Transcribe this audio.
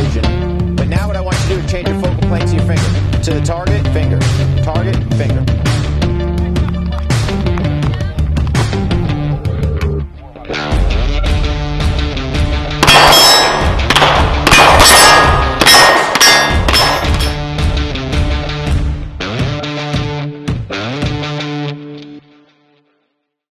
vision. But now what I want you to do is change your focal plane to your finger. To the target, finger. Target, finger.